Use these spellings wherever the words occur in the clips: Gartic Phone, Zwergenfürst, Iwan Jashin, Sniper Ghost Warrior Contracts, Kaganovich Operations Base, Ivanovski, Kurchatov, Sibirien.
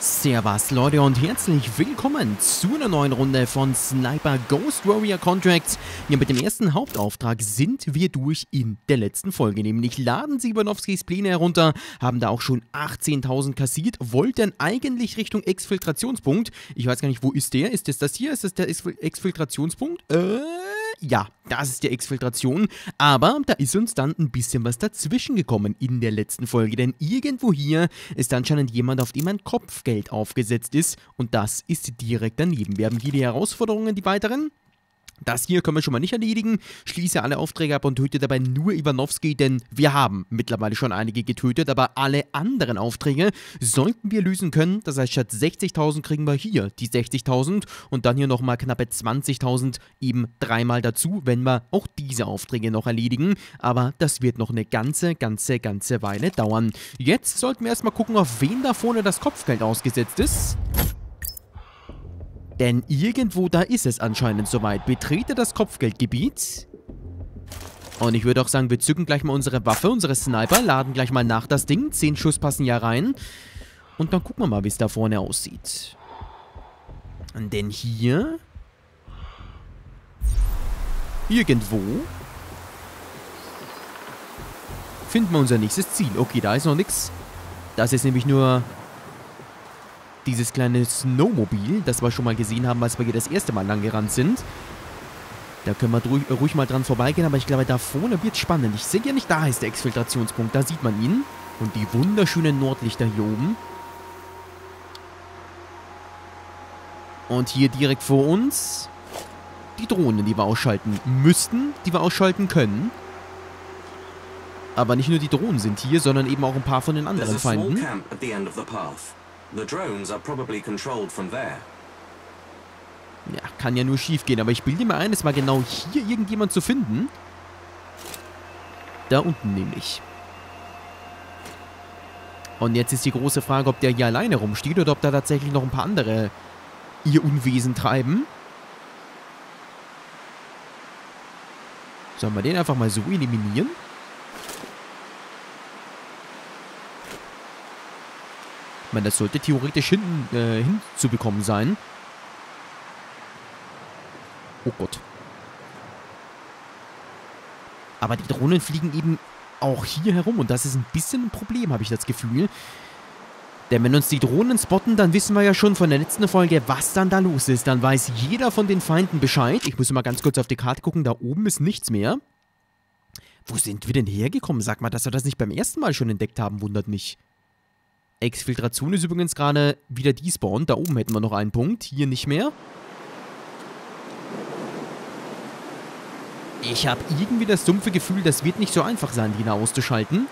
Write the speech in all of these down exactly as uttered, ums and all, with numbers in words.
Servus Leute und herzlich willkommen zu einer neuen Runde von Sniper Ghost Warrior Contracts. Ja, mit dem ersten Hauptauftrag sind wir durch in der letzten Folge. Nämlich laden Sie Ivanovskis Pläne herunter, haben da auch schon achtzehntausend kassiert, wollten eigentlich Richtung Exfiltrationspunkt. Ich weiß gar nicht, wo ist der? Ist das das hier? Ist das der Exfil- Exfiltrationspunkt? Äh... Ja, das ist die Exfiltration, aber da ist uns dann ein bisschen was dazwischen gekommen in der letzten Folge, denn irgendwo hier ist anscheinend jemand, auf dem ein Kopfgeld aufgesetzt ist und das ist direkt daneben. Wir haben hier die Herausforderungen, die weiteren. Das hier können wir schon mal nicht erledigen, schließe alle Aufträge ab und töte dabei nur Ivanovski, denn wir haben mittlerweile schon einige getötet, aber alle anderen Aufträge sollten wir lösen können. Das heißt, statt sechzigtausend kriegen wir hier die sechzigtausend und dann hier nochmal knappe zwanzigtausend eben dreimal dazu, wenn wir auch diese Aufträge noch erledigen. Aber das wird noch eine ganze, ganze, ganze Weile dauern. Jetzt sollten wir erstmal gucken, auf wen da vorne das Kopfgeld ausgesetzt ist. Denn irgendwo da ist es anscheinend soweit. Betrete das Kopfgeldgebiet. Und ich würde auch sagen, wir zücken gleich mal unsere Waffe, unsere Sniper, laden gleich mal nach das Ding. Zehn Schuss passen ja rein. Und dann gucken wir mal, wie es da vorne aussieht. Und denn hier... Irgendwo... finden wir unser nächstes Ziel. Okay, da ist noch nichts. Das ist nämlich nur... dieses kleine Snowmobil, das wir schon mal gesehen haben, als wir hier das erste Mal lang gerannt sind. Da können wir ruhig mal dran vorbeigehen, aber ich glaube, da vorne wird spannend. Ich sehe ja nicht, da ist der Exfiltrationspunkt, da sieht man ihn. Und die wunderschönen Nordlichter hier oben. Und hier direkt vor uns die Drohnen, die wir ausschalten müssten, die wir ausschalten können. Aber nicht nur die Drohnen sind hier, sondern eben auch ein paar von den anderen Feinden. The drones are probably controlled from there. Ja, kann ja nur schief gehen, aber ich bilde mir ein, es war genau hier irgendjemand zu finden. Da unten nämlich. Und jetzt ist die große Frage, ob der hier alleine rumsteht oder ob da tatsächlich noch ein paar andere ihr Unwesen treiben. Sollen wir den einfach mal so eliminieren? Ich meine, das sollte theoretisch hinten äh, hinzubekommen sein. Oh Gott. Aber die Drohnen fliegen eben auch hier herum. Und das ist ein bisschen ein Problem, habe ich das Gefühl. Denn wenn uns die Drohnen spotten, dann wissen wir ja schon von der letzten Folge, was dann da los ist. Dann weiß jeder von den Feinden Bescheid. Ich muss mal ganz kurz auf die Karte gucken. Da oben ist nichts mehr. Wo sind wir denn hergekommen? Sag mal, dass wir das nicht beim ersten Mal schon entdeckt haben, wundert mich. Exfiltration ist übrigens gerade wieder despawn. Da oben hätten wir noch einen Punkt. Hier nicht mehr. Ich habe irgendwie das dumpfe Gefühl, das wird nicht so einfach sein, die da auszuschalten.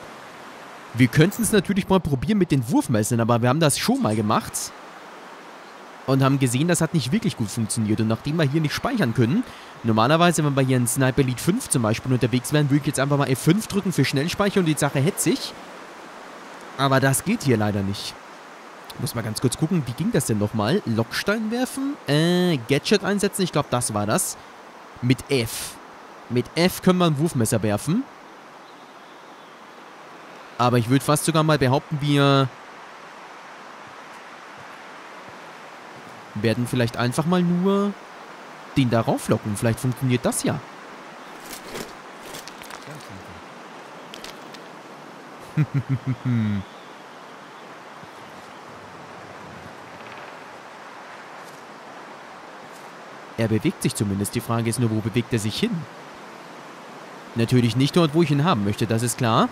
Wir könnten es natürlich mal probieren mit den Wurfmessern, aber wir haben das schon mal gemacht. Und haben gesehen, das hat nicht wirklich gut funktioniert. Und nachdem wir hier nicht speichern können, normalerweise, wenn wir hier in Sniper Elite fünf zum Beispiel unterwegs wären, würde ich jetzt einfach mal F fünf drücken für Schnellspeicher und die Sache hätte sich... Aber das geht hier leider nicht. Muss mal ganz kurz gucken, wie ging das denn nochmal? Lockstein werfen? Äh, Gadget einsetzen? Ich glaube, das war das. Mit F. Mit F können wir ein Wurfmesser werfen. Aber ich würde fast sogar mal behaupten, wir... werden vielleicht einfach mal nur den da rauflocken. Vielleicht funktioniert das ja. Er bewegt sich zumindest. Die Frage ist nur, wo bewegt er sich hin? Natürlich nicht dort, wo ich ihn haben möchte, das ist klar.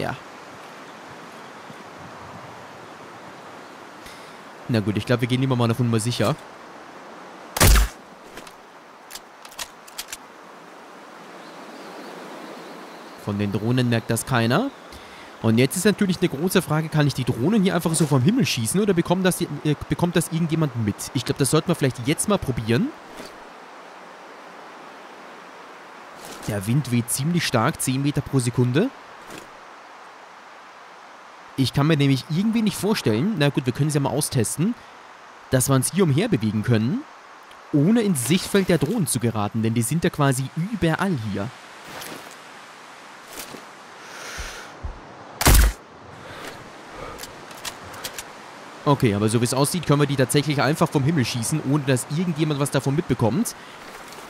Ja. Na gut, ich glaube, wir gehen lieber mal auf Nummer sicher. Von den Drohnen merkt das keiner. Und jetzt ist natürlich eine große Frage, kann ich die Drohnen hier einfach so vom Himmel schießen oder bekommt das, äh, bekommt das irgendjemand mit? Ich glaube, das sollten wir vielleicht jetzt mal probieren. Der Wind weht ziemlich stark, zehn Meter pro Sekunde. Ich kann mir nämlich irgendwie nicht vorstellen, na gut, wir können es ja mal austesten, dass wir uns hier umher bewegen können, ohne ins Sichtfeld der Drohnen zu geraten, denn die sind ja quasi überall hier. Okay, aber so wie es aussieht, können wir die tatsächlich einfach vom Himmel schießen, ohne dass irgendjemand was davon mitbekommt.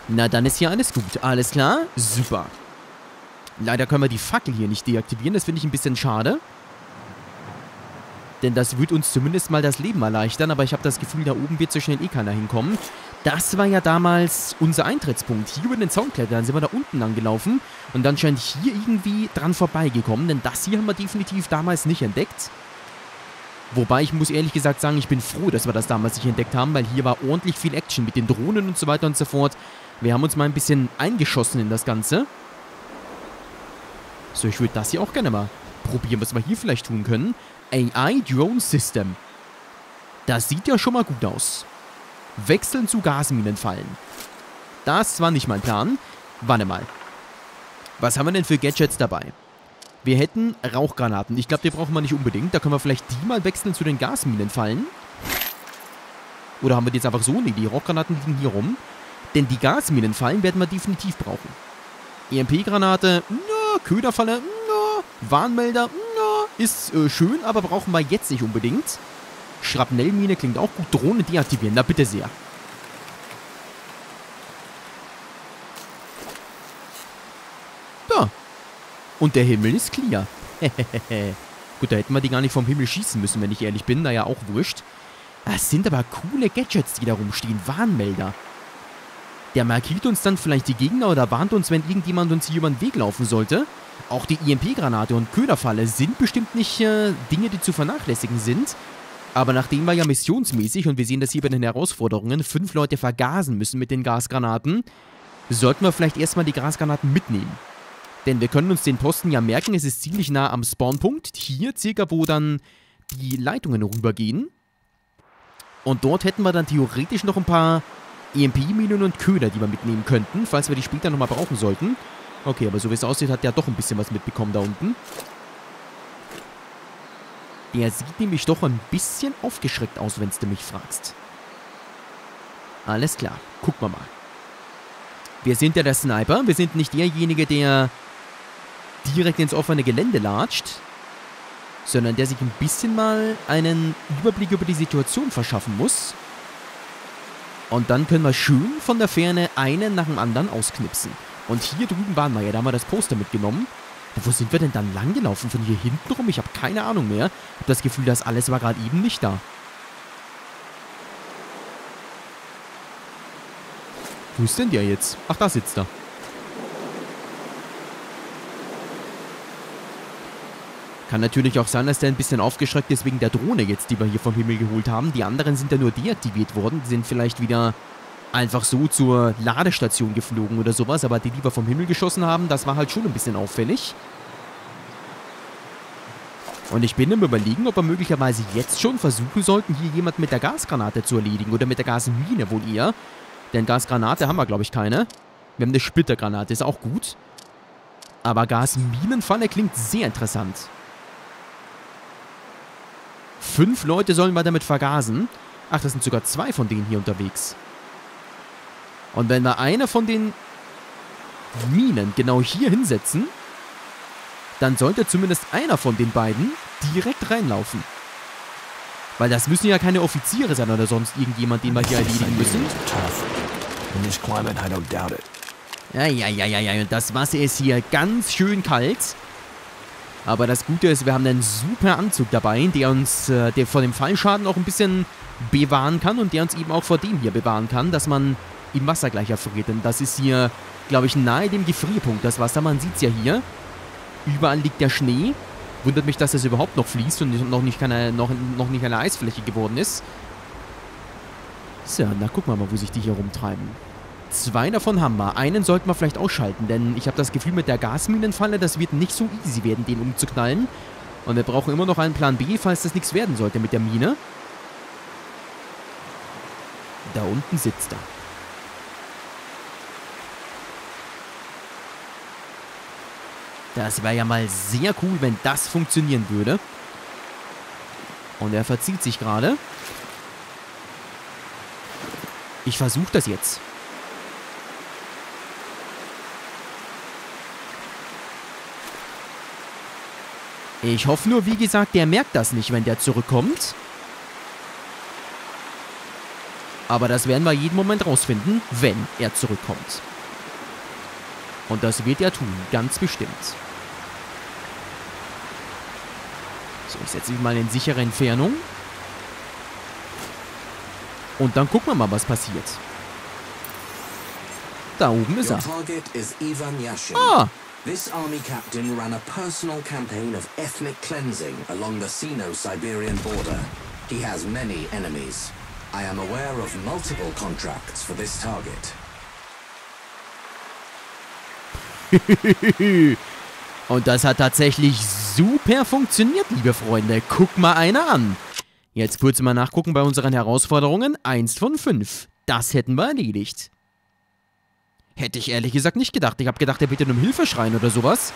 Na, dann ist hier alles gut. Alles klar? Super. Leider können wir die Fackel hier nicht deaktivieren. Das finde ich ein bisschen schade. Denn das wird uns zumindest mal das Leben erleichtern. Aber ich habe das Gefühl, da oben wird so schnell eh keiner hinkommen. Das war ja damals unser Eintrittspunkt. Hier über den Zaun klettern. Dann sind wir da unten angelaufen. Und dann scheint hier irgendwie dran vorbeigekommen. Denn das hier haben wir definitiv damals nicht entdeckt. Wobei, ich muss ehrlich gesagt sagen, ich bin froh, dass wir das damals nicht entdeckt haben, weil hier war ordentlich viel Action mit den Drohnen und so weiter und so fort. Wir haben uns mal ein bisschen eingeschossen in das Ganze. So, ich würde das hier auch gerne mal probieren, was wir hier vielleicht tun können. A I Drone System. Das sieht ja schon mal gut aus. Wechseln zu Gasminen fallen. Das war nicht mein Plan. Warte mal. Was haben wir denn für Gadgets dabei? Wir hätten Rauchgranaten. Ich glaube, die brauchen wir nicht unbedingt. Da können wir vielleicht die mal wechseln zu den Gasminen fallen. Oder haben wir die jetzt einfach so? Nee, die Rauchgranaten liegen hier rum. Denn die Gasminen fallen werden wir definitiv brauchen. E M P-Granate, na, Köderfalle, na, Warnmelder, na, ist äh, schön, aber brauchen wir jetzt nicht unbedingt. Schrapnellmine klingt auch gut. Drohne deaktivieren, na bitte sehr. Da. Und der Himmel ist clear. Gut, da hätten wir die gar nicht vom Himmel schießen müssen, wenn ich ehrlich bin. Naja, auch wurscht. Das sind aber coole Gadgets, die da rumstehen. Warnmelder. Der markiert uns dann vielleicht die Gegner oder warnt uns, wenn irgendjemand uns hier über den Weg laufen sollte. Auch die E M P-Granate und Köderfalle sind bestimmt nicht äh, Dinge, die zu vernachlässigen sind. Aber nachdem wir ja missionsmäßig, und wir sehen das hier bei den Herausforderungen, fünf Leute vergasen müssen mit den Gasgranaten, sollten wir vielleicht erstmal die Gasgranaten mitnehmen. Denn wir können uns den Posten ja merken, es ist ziemlich nah am Spawnpunkt. Hier circa, wo dann die Leitungen rübergehen. Und dort hätten wir dann theoretisch noch ein paar E M P-Minen und Köder, die wir mitnehmen könnten, falls wir die später nochmal brauchen sollten. Okay, aber so wie es aussieht, hat der doch ein bisschen was mitbekommen da unten. Der sieht nämlich doch ein bisschen aufgeschreckt aus, wenn du mich fragst. Alles klar, gucken wir mal. Wir sind ja der Sniper, wir sind nicht derjenige, der direkt ins offene Gelände latscht, sondern der sich ein bisschen mal einen Überblick über die Situation verschaffen muss. Und dann können wir schön von der Ferne einen nach dem anderen ausknipsen. Und hier drüben waren wir ja, da haben wir das Poster mitgenommen. Wo sind wir denn dann langgelaufen? Von hier hinten rum? Ich habe keine Ahnung mehr. Ich habe das Gefühl, das alles war gerade eben nicht da. Wo ist denn der jetzt? Ach, da sitzt er. Kann natürlich auch sein, dass der ein bisschen aufgeschreckt ist wegen der Drohne jetzt, die wir hier vom Himmel geholt haben. Die anderen sind ja nur deaktiviert worden. Die sind vielleicht wieder einfach so zur Ladestation geflogen oder sowas. Aber die, die wir vom Himmel geschossen haben, das war halt schon ein bisschen auffällig. Und ich bin im Überlegen, ob wir möglicherweise jetzt schon versuchen sollten, hier jemanden mit der Gasgranate zu erledigen. Oder mit der Gasmine wohl eher. Denn Gasgranate haben wir, glaube ich, keine. Wir haben eine Splittergranate, ist auch gut. Aber Gasminenfalle klingt sehr interessant. Fünf Leute sollen wir damit vergasen. Ach, das sind sogar zwei von denen hier unterwegs. Und wenn wir eine von den Minen genau hier hinsetzen, dann sollte zumindest einer von den beiden direkt reinlaufen. Weil das müssen ja keine Offiziere sein oder sonst irgendjemand, den wir hier erledigen müssen. Ja, ja, ja, ja, ja. Und das Wasser ist hier ganz schön kalt. Aber das Gute ist, wir haben einen super Anzug dabei, der uns äh, der vor dem Fallschaden auch ein bisschen bewahren kann und der uns eben auch vor dem hier bewahren kann, dass man im Wasser gleich erfriert. Denn das ist hier, glaube ich, nahe dem Gefrierpunkt, das Wasser. Man sieht es ja hier. Überall liegt der Schnee. Wundert mich, dass das überhaupt noch fließt und noch nicht, keine, noch, noch nicht eine Eisfläche geworden ist. So, na gucken wir mal, wo sich die hier rumtreiben. Zwei davon haben wir. Einen sollten wir vielleicht ausschalten, denn ich habe das Gefühl, mit der Gasminenfalle, das wird nicht so easy werden, den umzuknallen. Und wir brauchen immer noch einen Plan B, falls das nichts werden sollte mit der Mine. Da unten sitzt er. Das wäre ja mal sehr cool, wenn das funktionieren würde. Und er verzieht sich gerade. Ich versuche das jetzt. Ich hoffe nur, wie gesagt, der merkt das nicht, wenn der zurückkommt. Aber das werden wir jeden Moment rausfinden, wenn er zurückkommt. Und das wird er tun, ganz bestimmt. So, ich setze mich mal in sichere Entfernung. Und dann gucken wir mal, was passiert. Da oben ist er. Ah! This army captain ran a personal campaign of ethnic cleansing along the Sino-Siberian border. He has many enemies. I am aware of multiple contracts for this target. Und das hat tatsächlich super funktioniert, liebe Freunde. Guck mal einer an. Jetzt kurz mal nachgucken bei unseren Herausforderungen. eins von fünf. Das hätten wir erledigt. Hätte ich ehrlich gesagt nicht gedacht. Ich habe gedacht, er bitte um Hilfe schreien oder sowas.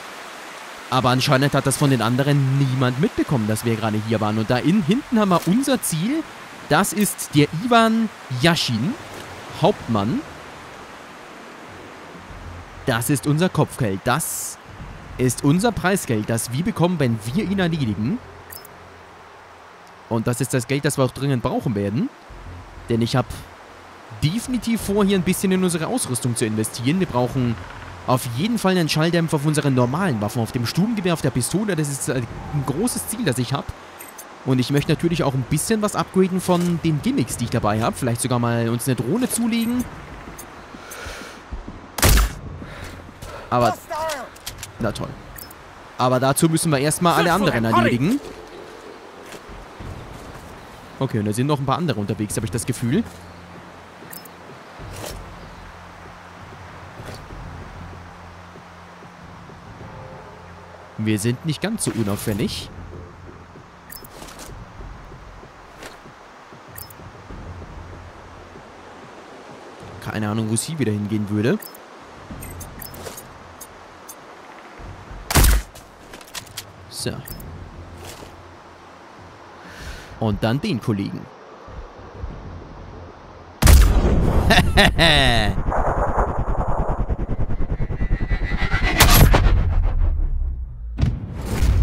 Aber anscheinend hat das von den anderen niemand mitbekommen, dass wir gerade hier waren. Und da in, hinten haben wir unser Ziel. Das ist der Iwan Jashin, Hauptmann. Das ist unser Kopfgeld. Das ist unser Preisgeld, das wir bekommen, wenn wir ihn erledigen. Und das ist das Geld, das wir auch dringend brauchen werden. Denn ich habe definitiv vor, hier ein bisschen in unsere Ausrüstung zu investieren. Wir brauchen auf jeden Fall einen Schalldämpfer auf unseren normalen Waffen, auf dem Sturmgewehr, auf der Pistole. Das ist ein großes Ziel, das ich habe. Und ich möchte natürlich auch ein bisschen was upgraden von den Gimmicks, die ich dabei habe. Vielleicht sogar mal uns eine Drohne zulegen. Aber... na toll. Aber dazu müssen wir erstmal alle anderen erledigen. Okay, und da sind noch ein paar andere unterwegs, habe ich das Gefühl. Wir sind nicht ganz so unauffällig. Keine Ahnung, wo sie wieder hingehen würde. So. Und dann den Kollegen.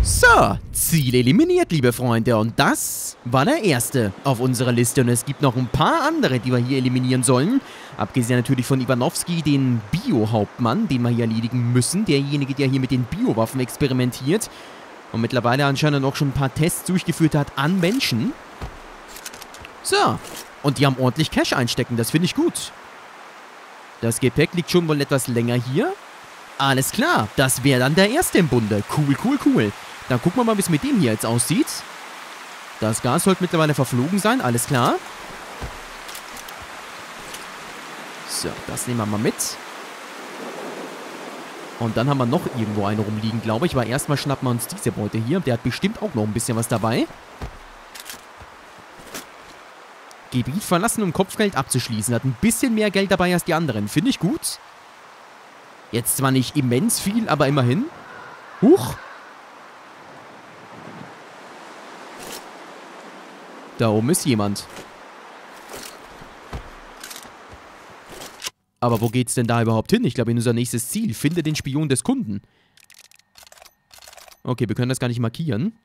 So, Ziel eliminiert, liebe Freunde. Und das war der erste auf unserer Liste. Und es gibt noch ein paar andere, die wir hier eliminieren sollen. Abgesehen natürlich von Ivanovski, den Bio-Hauptmann, den wir hier erledigen müssen. Derjenige, der hier mit den Biowaffen experimentiert. Und mittlerweile anscheinend auch schon ein paar Tests durchgeführt hat an Menschen. So. Und die haben ordentlich Cash einstecken. Das finde ich gut. Das Gepäck liegt schon wohl etwas länger hier. Alles klar. Das wäre dann der erste im Bunde. Cool, cool, cool. Dann gucken wir mal, wie es mit dem hier jetzt aussieht. Das Gas sollte mittlerweile verflogen sein. Alles klar. So, das nehmen wir mal mit. Und dann haben wir noch irgendwo einen rumliegen, glaube ich. Aber erstmal schnappen wir uns diese Beute hier. Der hat bestimmt auch noch ein bisschen was dabei. Gebiet verlassen, um Kopfgeld abzuschließen. Hat ein bisschen mehr Geld dabei als die anderen. Finde ich gut. Jetzt zwar nicht immens viel, aber immerhin. Huch. Da oben ist jemand. Aber wo geht's denn da überhaupt hin? Ich glaube, in unser nächstes Ziel. Finde den Spion des Kunden. Okay, wir können das gar nicht markieren.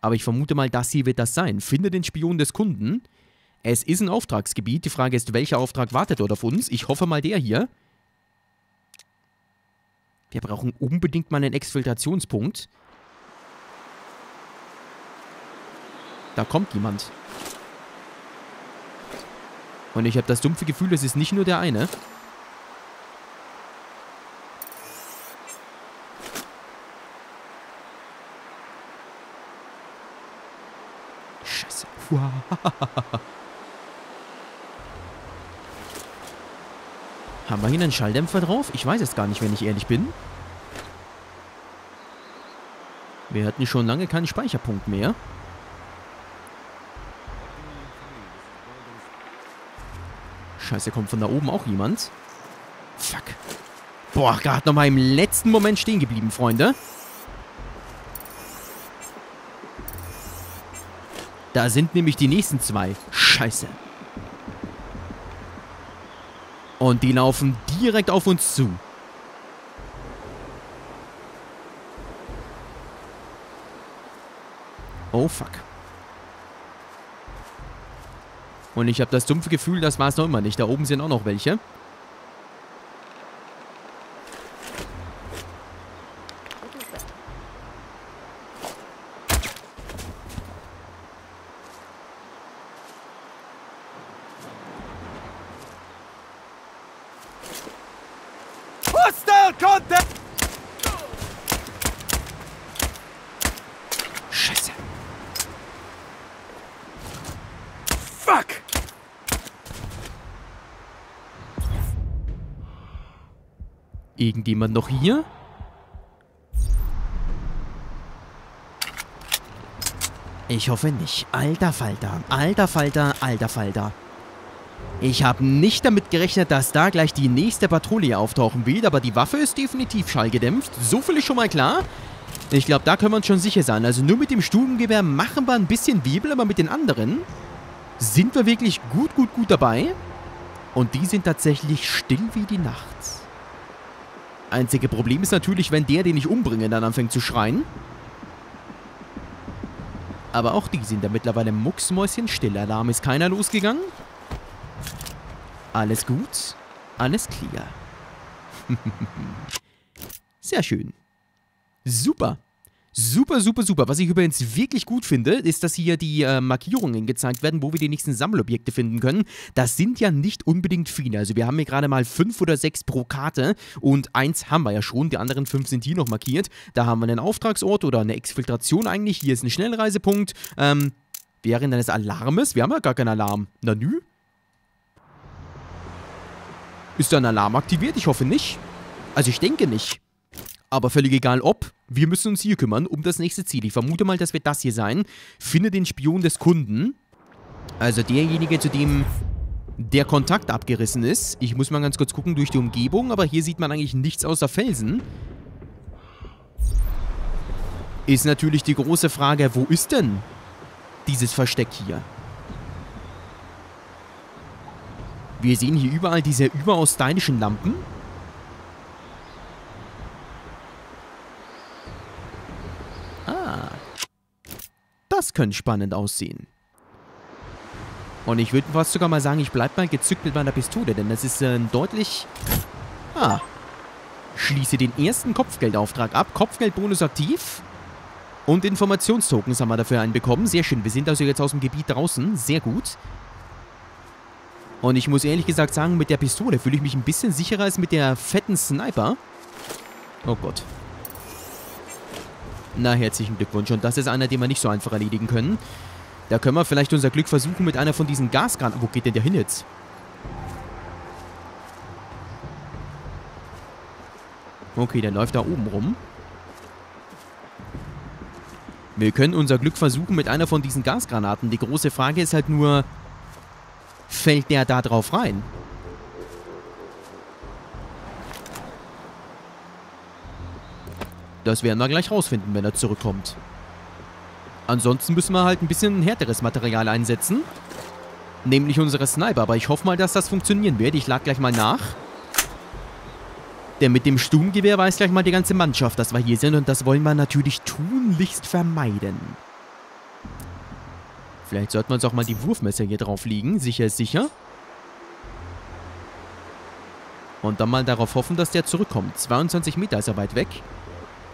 Aber ich vermute mal, das hier wird das sein. Finde den Spion des Kunden. Es ist ein Auftragsgebiet. Die Frage ist, welcher Auftrag wartet dort auf uns? Ich hoffe mal der hier. Wir brauchen unbedingt mal einen Exfiltrationspunkt. Da kommt jemand. Und ich habe das dumpfe Gefühl, es ist nicht nur der eine. Haben wir hier einen Schalldämpfer drauf? Ich weiß es gar nicht, wenn ich ehrlich bin. Wir hatten schon lange keinen Speicherpunkt mehr. Scheiße, kommt von da oben auch jemand. Fuck. Boah, gerade nochmal im letzten Moment stehen geblieben, Freunde. Da sind nämlich die nächsten zwei. Scheiße. Und die laufen direkt auf uns zu. Oh, fuck. Und ich habe das dumpfe Gefühl, das war es noch immer nicht. Da oben sind auch noch welche. Scheiße. Fuck. Irgendjemand noch hier? Ich hoffe nicht. Alter Falter, alter Falter, alter Falter. Ich habe nicht damit gerechnet, dass da gleich die nächste Patrouille auftauchen wird, aber die Waffe ist definitiv schallgedämpft. So viel ist schon mal klar. Ich glaube, da können wir uns schon sicher sein. Also nur mit dem Stubengewehr machen wir ein bisschen Wirbel, aber mit den anderen sind wir wirklich gut, gut, gut dabei. Und die sind tatsächlich still wie die Nacht. Einzige Problem ist natürlich, wenn der, den ich umbringe, dann anfängt zu schreien. Aber auch die sind da mittlerweile mucksmäuschenstill. Alarm ist keiner losgegangen. Alles gut, alles clear. Sehr schön. Super. Super, super, super. Was ich übrigens wirklich gut finde, ist, dass hier die äh, Markierungen gezeigt werden, wo wir die nächsten Sammelobjekte finden können. Das sind ja nicht unbedingt viele. Also wir haben hier gerade mal fünf oder sechs pro Karte und eins haben wir ja schon. Die anderen fünf sind hier noch markiert. Da haben wir einen Auftragsort oder eine Exfiltration eigentlich. Hier ist ein Schnellreisepunkt. Ähm, während eines Alarmes. Wir haben ja gar keinen Alarm. Na nü? Ist da ein Alarm aktiviert? Ich hoffe nicht. Also ich denke nicht. Aber völlig egal ob, wir müssen uns hier kümmern um das nächste Ziel. Ich vermute mal, das wird das hier sein. Finde den Spion des Kunden. Also derjenige, zu dem der Kontakt abgerissen ist. Ich muss mal ganz kurz gucken durch die Umgebung, aber hier sieht man eigentlich nichts außer Felsen. Ist natürlich die große Frage, wo ist denn dieses Versteck hier? Wir sehen hier überall diese überaus stylischen Lampen. Ah. Das könnte spannend aussehen. Und ich würde fast sogar mal sagen, ich bleibe mal gezückt mit meiner Pistole, denn das ist äh, deutlich... Ah. Schließe den ersten Kopfgeldauftrag ab. Kopfgeldbonus aktiv. Und Informationstokens haben wir dafür einen bekommen. Sehr schön. Wir sind also jetzt aus dem Gebiet draußen. Sehr gut. Und ich muss ehrlich gesagt sagen, mit der Pistole fühle ich mich ein bisschen sicherer als mit der fetten Sniper. Oh Gott. Na, herzlichen Glückwunsch. Und das ist einer, den wir nicht so einfach erledigen können. Da können wir vielleicht unser Glück versuchen mit einer von diesen Gasgranaten. Wo geht denn der hin jetzt? Okay, der läuft da oben rum. Wir können unser Glück versuchen mit einer von diesen Gasgranaten. Die große Frage ist halt nur... Fällt der da drauf rein? Das werden wir gleich rausfinden, wenn er zurückkommt. Ansonsten müssen wir halt ein bisschen härteres Material einsetzen. Nämlich unsere Sniper. Aber ich hoffe mal, dass das funktionieren wird. Ich lade gleich mal nach. Denn mit dem Sturmgewehr weiß gleich mal die ganze Mannschaft, dass wir hier sind. Und das wollen wir natürlich tunlichst vermeiden. Vielleicht sollten wir uns auch mal die Wurfmesser hier drauf legen. Sicher ist sicher. Und dann mal darauf hoffen, dass der zurückkommt. zweiundzwanzig Meter ist er weit weg.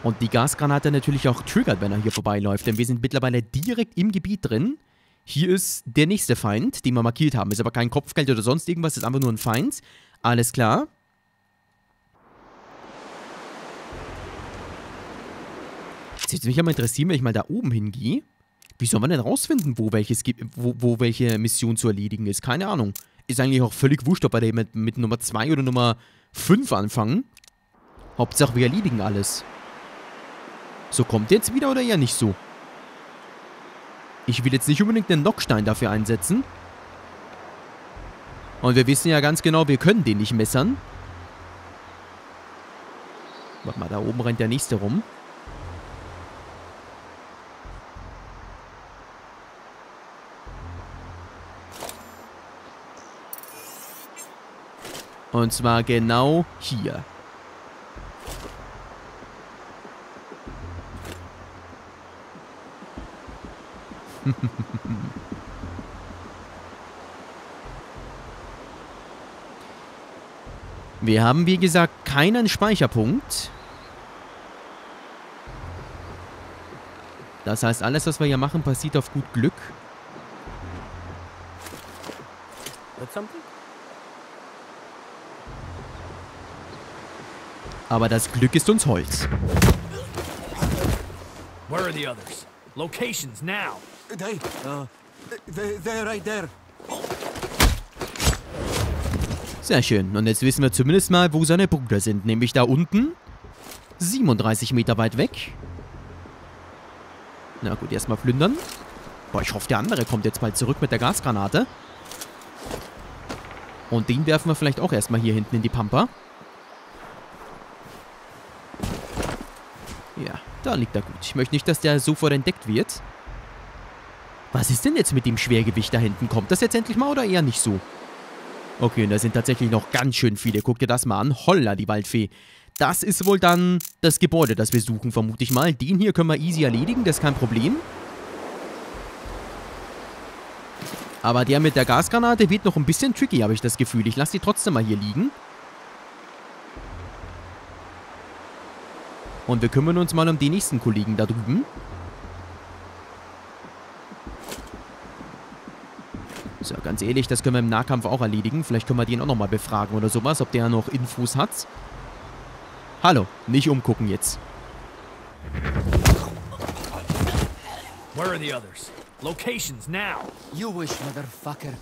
Und die Gasgranate natürlich auch triggert, wenn er hier vorbeiläuft. Denn wir sind mittlerweile direkt im Gebiet drin. Hier ist der nächste Feind, den wir markiert haben. Ist aber kein Kopfgeld oder sonst irgendwas. Ist einfach nur ein Feind. Alles klar. Jetzt würde mich aber interessieren, wenn ich mal da oben hingehe. Wie soll man denn rausfinden, wo, welches, wo, wo welche Mission zu erledigen ist? Keine Ahnung. Ist eigentlich auch völlig wurscht, ob wir mit, mit Nummer zwei oder Nummer fünf anfangen. Hauptsache, wir erledigen alles. So, kommt jetzt wieder oder eher nicht so? Ich will jetzt nicht unbedingt einen Knockstein dafür einsetzen. Und wir wissen ja ganz genau, wir können den nicht messern. Warte mal, da oben rennt der nächste rum. Und zwar genau hier. Wir haben, wie gesagt, keinen Speicherpunkt. Das heißt, alles, was wir hier machen, passiert auf gut Glück. Aber das Glück ist uns Holz. Where are the others? Locations now. They, uh, they, they're right there. Sehr schön. Und jetzt wissen wir zumindest mal, wo seine Brüder sind. Nämlich da unten. siebenunddreißig Meter weit weg. Na gut, erstmal plündern. Boah, ich hoffe, der andere kommt jetzt bald zurück mit der Gasgranate. Und den werfen wir vielleicht auch erstmal hier hinten in die Pampa. Ja, da liegt er gut. Ich möchte nicht, dass der sofort entdeckt wird. Was ist denn jetzt mit dem Schwergewicht da hinten? Kommt das jetzt endlich mal oder eher nicht so? Okay, und da sind tatsächlich noch ganz schön viele. Guck dir das mal an. Holla, die Waldfee. Das ist wohl dann das Gebäude, das wir suchen, vermute ich mal. Den hier können wir easy erledigen, das ist kein Problem. Aber der mit der Gasgranate wird noch ein bisschen tricky, habe ich das Gefühl. Ich lasse die trotzdem mal hier liegen. Und wir kümmern uns mal um die nächsten Kollegen da drüben. So, ganz ehrlich, das können wir im Nahkampf auch erledigen. Vielleicht können wir den auch nochmal befragen oder sowas, ob der noch Infos hat. Hallo, nicht umgucken jetzt. Where are the others? Locations now. You wish, motherfucker.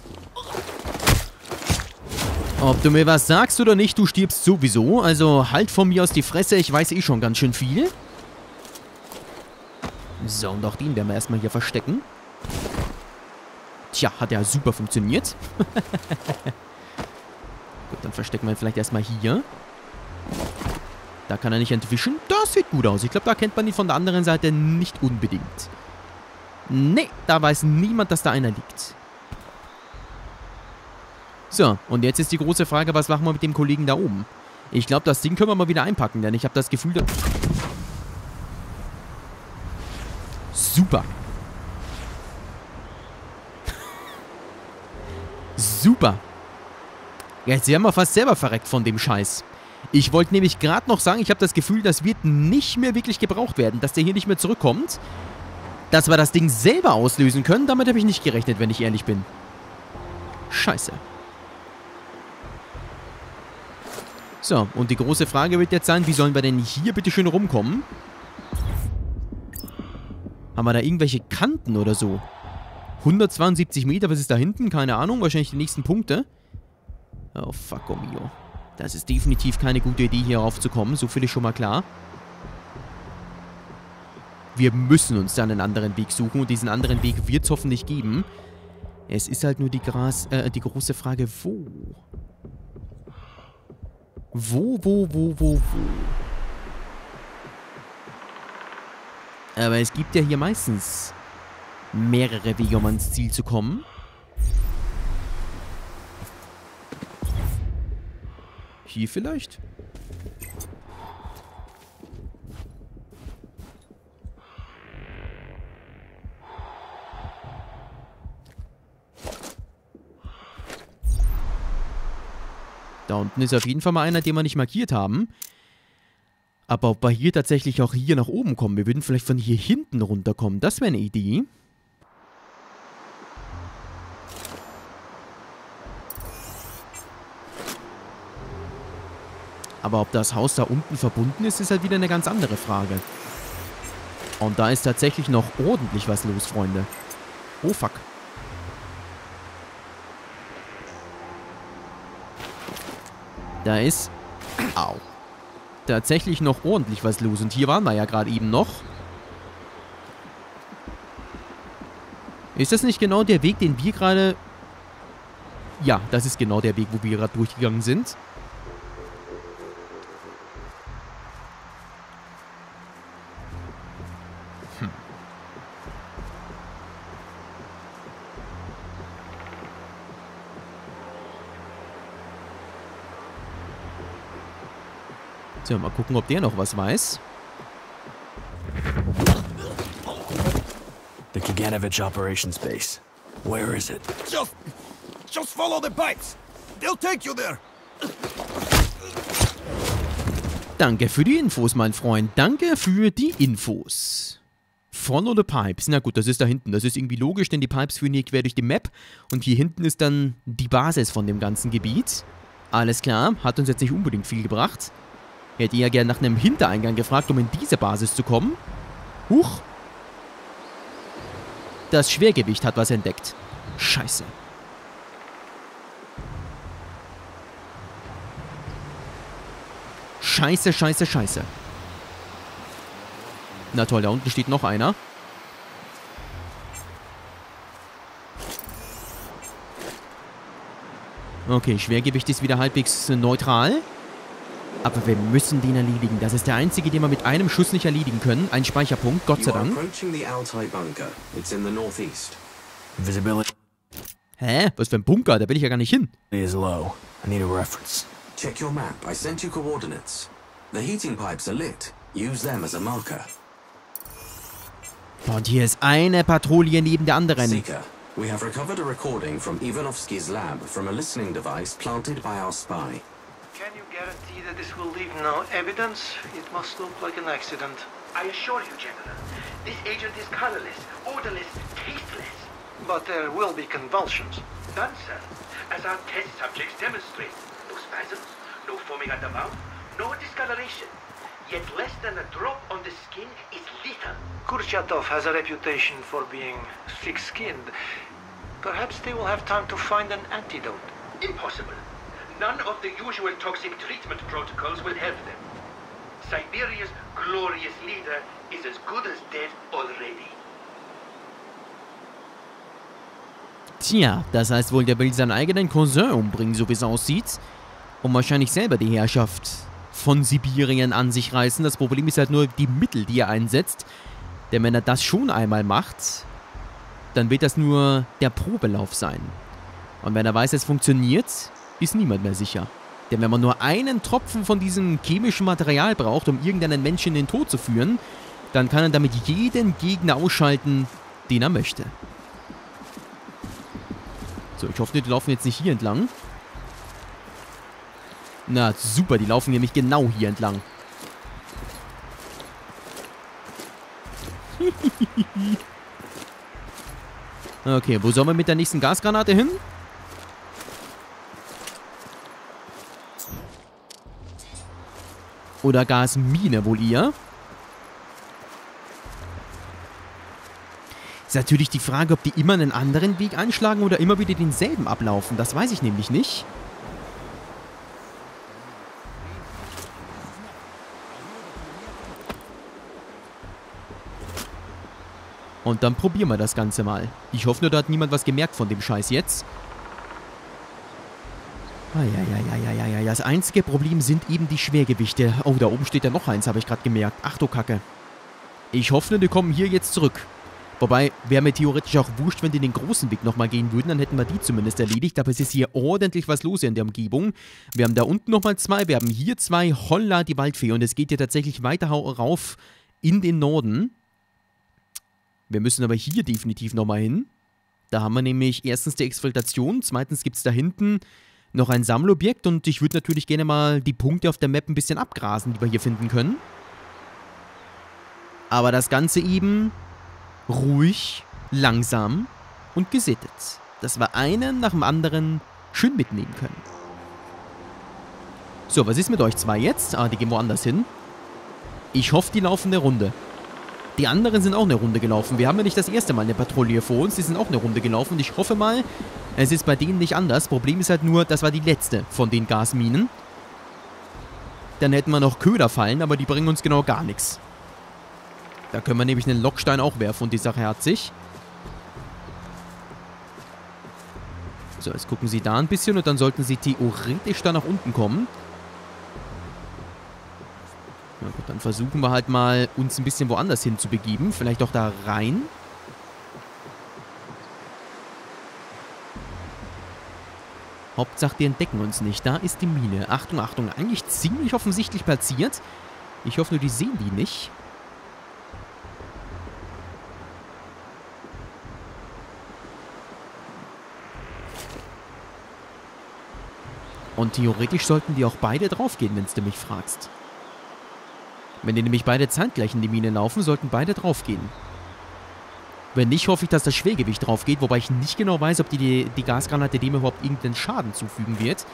Ob du mir was sagst oder nicht, du stirbst sowieso. Also halt von mir aus die Fresse, ich weiß eh schon ganz schön viel. So, und auch den werden wir erstmal hier verstecken. Tja, hat ja super funktioniert. Gut, dann verstecken wir ihn vielleicht erstmal hier. Da kann er nicht entwischen. Das sieht gut aus. Ich glaube, da kennt man ihn von der anderen Seite nicht unbedingt. Nee, da weiß niemand, dass da einer liegt. So, und jetzt ist die große Frage, was machen wir mit dem Kollegen da oben? Ich glaube, das Ding können wir mal wieder einpacken, denn ich habe das Gefühl, dass... Super. Super. Jetzt wären wir fast selber verreckt von dem Scheiß. Ich wollte nämlich gerade noch sagen, ich habe das Gefühl, das wird nicht mehr wirklich gebraucht werden, dass der hier nicht mehr zurückkommt. Dass wir das Ding selber auslösen können, damit habe ich nicht gerechnet, wenn ich ehrlich bin. Scheiße. So, und die große Frage wird jetzt sein, wie sollen wir denn hier bitte schön rumkommen? Haben wir da irgendwelche Kanten oder so? hundertzweiundsiebzig Meter, was ist da hinten? Keine Ahnung, wahrscheinlich die nächsten Punkte. Oh, fuck, oh mio. Das ist definitiv keine gute Idee, hier raufzukommen, so viel ist schon mal klar. Wir müssen uns dann einen anderen Weg suchen und diesen anderen Weg wird es hoffentlich geben. Es ist halt nur die, Gras, äh, die große Frage, wo? Wo, wo, wo, wo, wo? Aber es gibt ja hier meistens mehrere Wege, um ans Ziel zu kommen. Hier vielleicht? Da unten ist auf jeden Fall mal einer, den wir nicht markiert haben. Aber ob wir hier tatsächlich auch hier nach oben kommen, wir würden vielleicht von hier hinten runterkommen, das wäre eine Idee. Aber ob das Haus da unten verbunden ist, ist halt wieder eine ganz andere Frage. Und da ist tatsächlich noch ordentlich was los, Freunde. Oh, fuck. Da ist... Au. Tatsächlich noch ordentlich was los. Und hier waren wir ja gerade eben noch. Ist das nicht genau der Weg, den wir gerade... Ja, das ist genau der Weg, wo wir gerade durchgegangen sind. So, mal gucken, ob der noch was weiß. The Kaganovich Operations Base. Where is it? Just, just follow the pipes. They'll take you there. danke für die Infos, mein Freund. Danke für die Infos. Follow the Pipes. Na gut, das ist da hinten. Das ist irgendwie logisch, denn die Pipes führen hier quer durch die Map. Und hier hinten ist dann die Basis von dem ganzen Gebiet. Alles klar. Hat uns jetzt nicht unbedingt viel gebracht. Hätte ja gerne nach einem Hintereingang gefragt, um in diese Basis zu kommen. Huch. Das Schwergewicht hat was entdeckt. Scheiße. Scheiße, scheiße, scheiße. Na toll, da unten steht noch einer. Okay, Schwergewicht ist wieder halbwegs neutral. Aber wir müssen den erledigen. Das ist der einzige, den wir mit einem Schuss nicht erledigen können. Ein Speicherpunkt, Gott sei Dank. Hä? Was für ein Bunker? Da will ich ja gar nicht hin. Check your map. I sent you coordinates. The heating pipes are lit. Use them as a marker. Und hier ist eine Patrouille neben der anderen. Seeker, we have recovered a recording from Ivanovski's lab from a listening device planted by our spy. Can you guarantee that this will leave no evidence? It must look like an accident. I assure you, General, this agent is colorless, odorless, tasteless. But there will be convulsions. Done, sir. As our test subjects demonstrate, no spasms, no foaming at the mouth, no discoloration. Yet less than a drop on the skin is lethal. Kurchatov has a reputation for being thick-skinned. Perhaps they will have time to find an antidote. Impossible. None of the usual toxic treatment protocols will help them. Siberia's glorious leader is as good as dead already. Tja, das heißt wohl, der will seinen eigenen Cousin umbringen, so wie es aussieht. Und wahrscheinlich selber die Herrschaft von Sibirien an sich reißen. Das Problem ist halt nur die Mittel, die er einsetzt. Denn wenn er das schon einmal macht, dann wird das nur der Probelauf sein. Und wenn er weiß, es funktioniert, ist niemand mehr sicher. Denn wenn man nur einen Tropfen von diesem chemischen Material braucht, um irgendeinen Menschen in den Tod zu führen, dann kann er damit jeden Gegner ausschalten, den er möchte. So, ich hoffe, die laufen jetzt nicht hier entlang. Na, super, die laufen nämlich genau hier entlang. Okay, wo sollen wir mit der nächsten Gasgranate hin? Oder Gasmine wohl eher? Ist natürlich die Frage, ob die immer einen anderen Weg einschlagen oder immer wieder denselben ablaufen. Das weiß ich nämlich nicht. Und dann probieren wir das Ganze mal. Ich hoffe nur, da hat niemand was gemerkt von dem Scheiß jetzt. Ah, ja, ja, ja, ja, ja. Das einzige Problem sind eben die Schwergewichte. Oh, da oben steht ja noch eins, habe ich gerade gemerkt. Ach du Kacke. Ich hoffe nur, die kommen hier jetzt zurück. Wobei, wäre mir theoretisch auch wurscht, wenn die den großen Weg nochmal gehen würden, dann hätten wir die zumindest erledigt. Aber es ist hier ordentlich was los in der Umgebung. Wir haben da unten nochmal zwei, wir haben hier zwei. Holla, die Waldfee. Und es geht hier tatsächlich weiter rauf in den Norden. Wir müssen aber hier definitiv nochmal hin. Da haben wir nämlich erstens die Exfiltration, zweitens gibt es da hinten noch ein Sammelobjekt und ich würde natürlich gerne mal die Punkte auf der Map ein bisschen abgrasen, die wir hier finden können. Aber das Ganze eben ruhig, langsam und gesittet. Dass wir einen nach dem anderen schön mitnehmen können. So, was ist mit euch zwei jetzt? Ah, die gehen woanders hin. Ich hoffe, die laufen eine Runde. Die anderen sind auch eine Runde gelaufen. Wir haben ja nicht das erste Mal eine Patrouille vor uns. Die sind auch eine Runde gelaufen. Und ich hoffe mal, es ist bei denen nicht anders. Problem ist halt nur, das war die letzte von den Gasminen. Dann hätten wir noch Köder fallen, aber die bringen uns genau gar nichts. Da können wir nämlich einen Lockstein auch werfen und die Sache hat sich. So, jetzt gucken sie da ein bisschen und dann sollten sie theoretisch da nach unten kommen. Na gut, dann versuchen wir halt mal, uns ein bisschen woanders hin zu begeben. Vielleicht auch da rein. Hauptsache, die entdecken uns nicht. Da ist die Mine. Achtung, Achtung. Eigentlich ziemlich offensichtlich platziert. Ich hoffe nur, die sehen die nicht. Und theoretisch sollten die auch beide draufgehen, wenn du mich fragst. Wenn die nämlich beide zeitgleich in die Mine laufen, sollten beide draufgehen. Wenn nicht, hoffe ich, dass das Schwergewicht drauf geht, wobei ich nicht genau weiß, ob die, die, die Gasgranate dem überhaupt irgendeinen Schaden zufügen wird.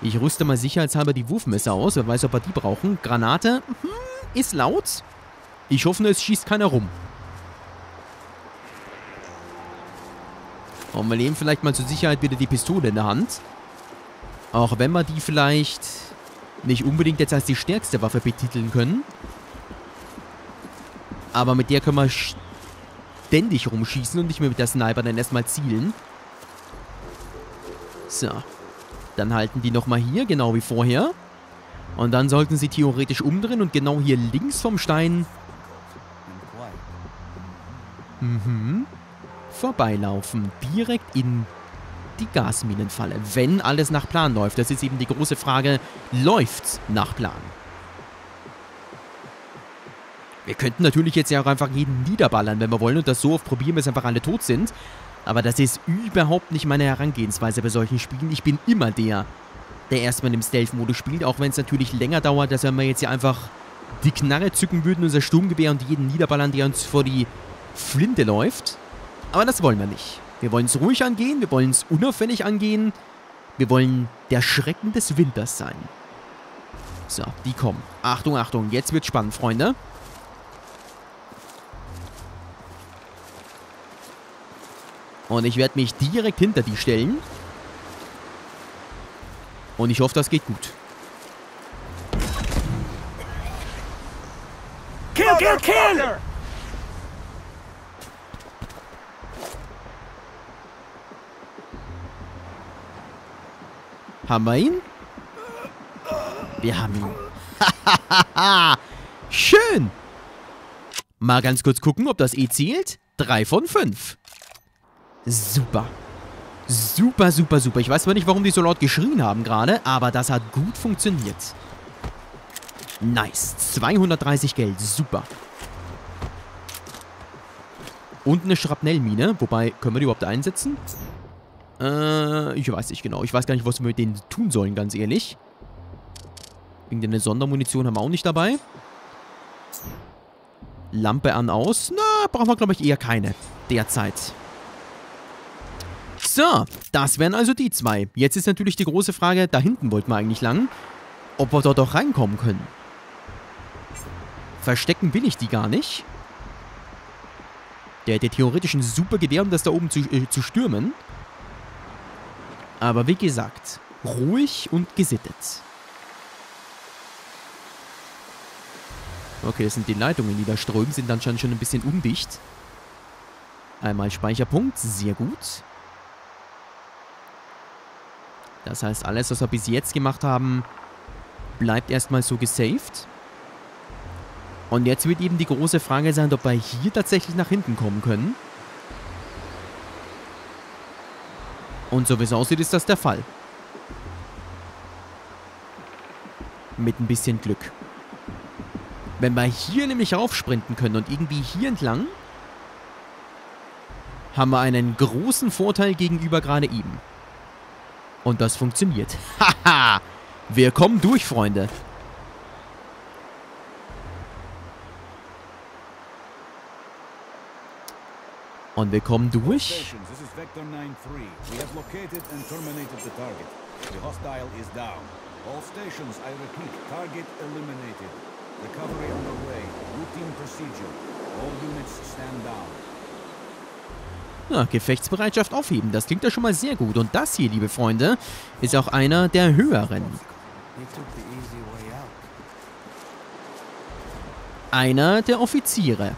Ich rüste mal sicherheitshalber die Wurfmesser aus, wer weiß, ob wir die brauchen. Granate, hm, ist laut. Ich hoffe, es schießt keiner rum. Und wir nehmen vielleicht mal zur Sicherheit wieder die Pistole in der Hand. Auch wenn wir die vielleicht nicht unbedingt jetzt als die stärkste Waffe betiteln können. Aber mit der können wir ständig rumschießen und nicht mehr mit der Sniper dann erstmal zielen. So. Dann halten die nochmal hier, genau wie vorher. Und dann sollten sie theoretisch umdrehen und genau hier links vom Stein mhm. vorbeilaufen. Direkt in die Gasminenfalle, wenn alles nach Plan läuft. Das ist eben die große Frage, läuft's nach Plan? Wir könnten natürlich jetzt ja auch einfach jeden niederballern, wenn wir wollen und das so oft probieren, bis einfach alle tot sind. Aber das ist überhaupt nicht meine Herangehensweise bei solchen Spielen. Ich bin immer der, der erstmal im Stealth-Modus spielt, auch wenn es natürlich länger dauert, dass wenn wir jetzt hier einfach die Knarre zücken würden, unser Sturmgewehr und jeden niederballern, der uns vor die Flinte läuft. Aber das wollen wir nicht. Wir wollen es ruhig angehen, wir wollen es unauffällig angehen. Wir wollen der Schrecken des Winters sein. So, die kommen. Achtung, Achtung, jetzt wird's spannend, Freunde. Und ich werde mich direkt hinter die stellen. Und ich hoffe, das geht gut. Kill, kill, kill! Haben wir ihn? Wir haben ihn. Hahaha! Schön! Mal ganz kurz gucken, ob das eh zählt. drei von fünf. Super. Super, super, super. Ich weiß zwar nicht, warum die so laut geschrien haben gerade, aber das hat gut funktioniert. Nice. zweihundertdreißig Geld. Super. Und eine Schrapnellmine. Wobei, können wir die überhaupt einsetzen? Äh, ich weiß nicht genau. Ich weiß gar nicht, was wir mit denen tun sollen, ganz ehrlich. Irgendeine Sondermunition haben wir auch nicht dabei. Lampe an, aus. Na, brauchen wir, glaube ich, eher keine. Derzeit. So, das wären also die zwei. Jetzt ist natürlich die große Frage, da hinten wollten wir eigentlich lang, ob wir dort auch reinkommen können. Verstecken will ich die gar nicht. Der hätte theoretisch ein super Gewehr, um das da oben zu, äh, zu stürmen. Aber wie gesagt, ruhig und gesittet. Okay, das sind die Leitungen, die da strömen, sind anscheinend schon ein bisschen undicht. Einmal Speicherpunkt, sehr gut. Das heißt, alles, was wir bis jetzt gemacht haben, bleibt erstmal so gesaved. Und jetzt wird eben die große Frage sein, ob wir hier tatsächlich nach hinten kommen können. Und so wie es aussieht, ist das der Fall. Mit ein bisschen Glück. Wenn wir hier nämlich raufsprinten können und irgendwie hier entlang, haben wir einen großen Vorteil gegenüber gerade eben. Und das funktioniert. Haha! Wir kommen durch, Freunde. Und wir kommen durch. Ja, Gefechtsbereitschaft aufheben, das klingt ja schon mal sehr gut. Und das hier, liebe Freunde, ist auch einer der höheren. Einer der Offiziere.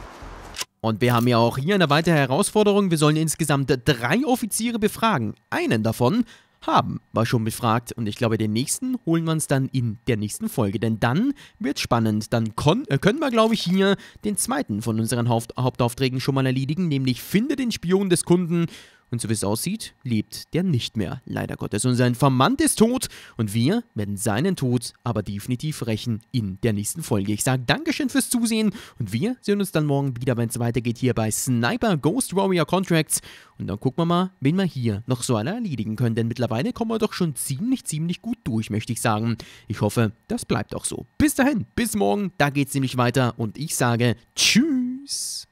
Und wir haben ja auch hier eine weitere Herausforderung. Wir sollen insgesamt drei Offiziere befragen. Einen davon haben wir schon befragt. Und ich glaube, den nächsten holen wir uns dann in der nächsten Folge. Denn dann wird es spannend. Dann können wir, glaube ich, hier den zweiten von unseren Haupt Hauptaufträgen schon mal erledigen. Nämlich, finde den Spion des Kunden. Und so wie es aussieht, lebt der nicht mehr. Leider Gottes. Und sein Vermandt ist tot. Und wir werden seinen Tod aber definitiv rächen in der nächsten Folge. Ich sage Dankeschön fürs Zusehen. Und wir sehen uns dann morgen wieder, wenn es weitergeht hier bei Sniper Ghost Warrior Contracts. Und dann gucken wir mal, wen wir hier noch so alle erledigen können. Denn mittlerweile kommen wir doch schon ziemlich, ziemlich gut durch, möchte ich sagen. Ich hoffe, das bleibt auch so. Bis Bis dahin, bis morgen, da geht's nämlich weiter und ich sage Tschüss.